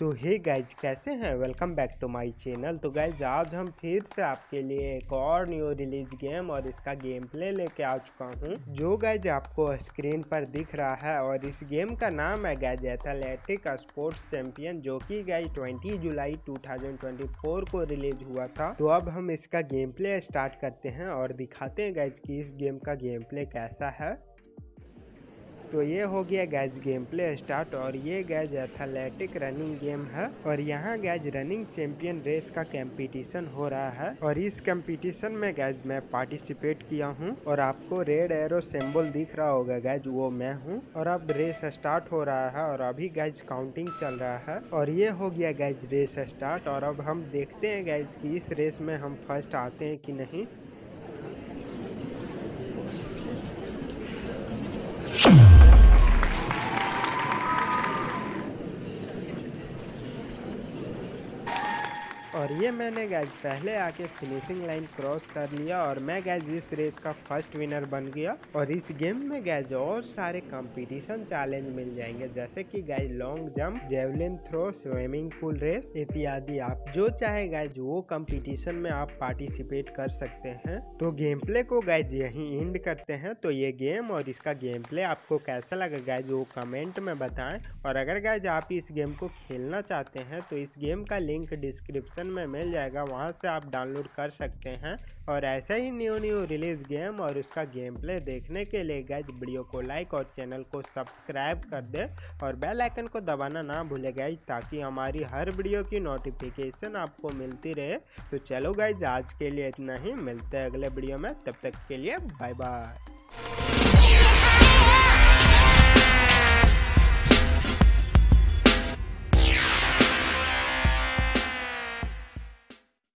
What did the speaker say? सो हे guys, कैसे हैं? Welcome back to my channel. तो गाइज, आज हम फिर से आपके लिए एक और न्यू रिलीज गेम और इसका गेम प्ले लेके आ चुका हूँ, जो गाइज आपको स्क्रीन पर दिख रहा है। और इस गेम का नाम है गाइज एथलेटिक स्पोर्ट्स चैंपियन, जो कि गाइज 20 जुलाई 2024 को रिलीज हुआ था। तो अब हम इसका गेम प्ले स्टार्ट करते हैं और दिखाते हैं गाइज कि इस गेम का गेम प्ले कैसा है। तो ये हो गया गैज गेम प्ले स्टार्ट, और ये गैज एथलेटिक रनिंग गेम है। और यहाँ गैज रनिंग चैंपियन रेस का कंपटीशन हो रहा है, और इस कंपटीशन में गैज मैं पार्टिसिपेट किया हूँ। और आपको रेड एरो सिंबल दिख रहा होगा गैज, वो मैं हूँ। और अब रेस स्टार्ट हो रहा है और अभी गैज काउंटिंग चल रहा है। और ये हो गया गैज रेस स्टार्ट, और अब हम देखते हैं गैज की इस रेस में हम फर्स्ट आते हैं कि नहीं। और ये मैंने गाइज पहले आके फिनिशिंग लाइन क्रॉस कर लिया और मैं गाइज इस रेस का फर्स्ट विनर बन गया। और इस गेम में गाइज और सारे कंपटीशन चैलेंज मिल जाएंगे, जैसे कि guys long jump, javelin throw, swimming pool race इत्यादि। आप जो चाहे गाइज वो कंपटीशन में आप पार्टिसिपेट कर सकते हैं। तो गेम प्ले को गाइज यहीं एंड करते हैं। तो ये गेम और इसका गेम प्ले आपको कैसा लगा गाइज, वो कमेंट में बताएं। और अगर गाइज आप इस गेम को खेलना चाहते हैं तो इस गेम का लिंक डिस्क्रिप्शन में मिल जाएगा, वहां से आप डाउनलोड कर सकते हैं। और ऐसे ही न्यू रिलीज गेम और उसका गेम प्ले देखने के लिए गाइज वीडियो को लाइक और चैनल को सब्सक्राइब कर दे और बेल आइकन को दबाना ना भूले गाइज, ताकि हमारी हर वीडियो की नोटिफिकेशन आपको मिलती रहे। तो चलो गाइज, आज के लिए इतना ही, मिलते हैं अगले वीडियो में। तब तक के लिए बाय बाय।